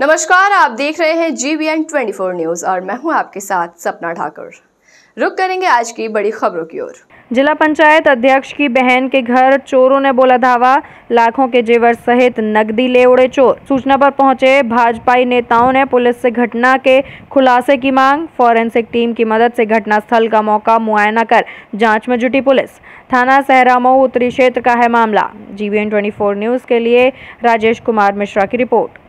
नमस्कार, आप देख रहे हैं जीवीएन 24 न्यूज और मैं हूं आपके साथ सपना ठाकुर। रुक करेंगे आज की बड़ी खबरों की ओर। जिला पंचायत अध्यक्ष की बहन के घर चोरों ने बोला धावा, लाखों के जेवर सहित नकदी ले उड़े चोर। सूचना पर पहुंचे भाजपाई नेताओं ने पुलिस से घटना के खुलासे की मांग। फॉरेंसिक टीम की मदद से घटनास्थल का मौका मुआयना कर जांच में जुटी पुलिस। थाना सहरामऊ उत्तरी क्षेत्र का है मामला। जीवीएन 24 न्यूज के लिए राजेश कुमार मिश्रा की रिपोर्ट।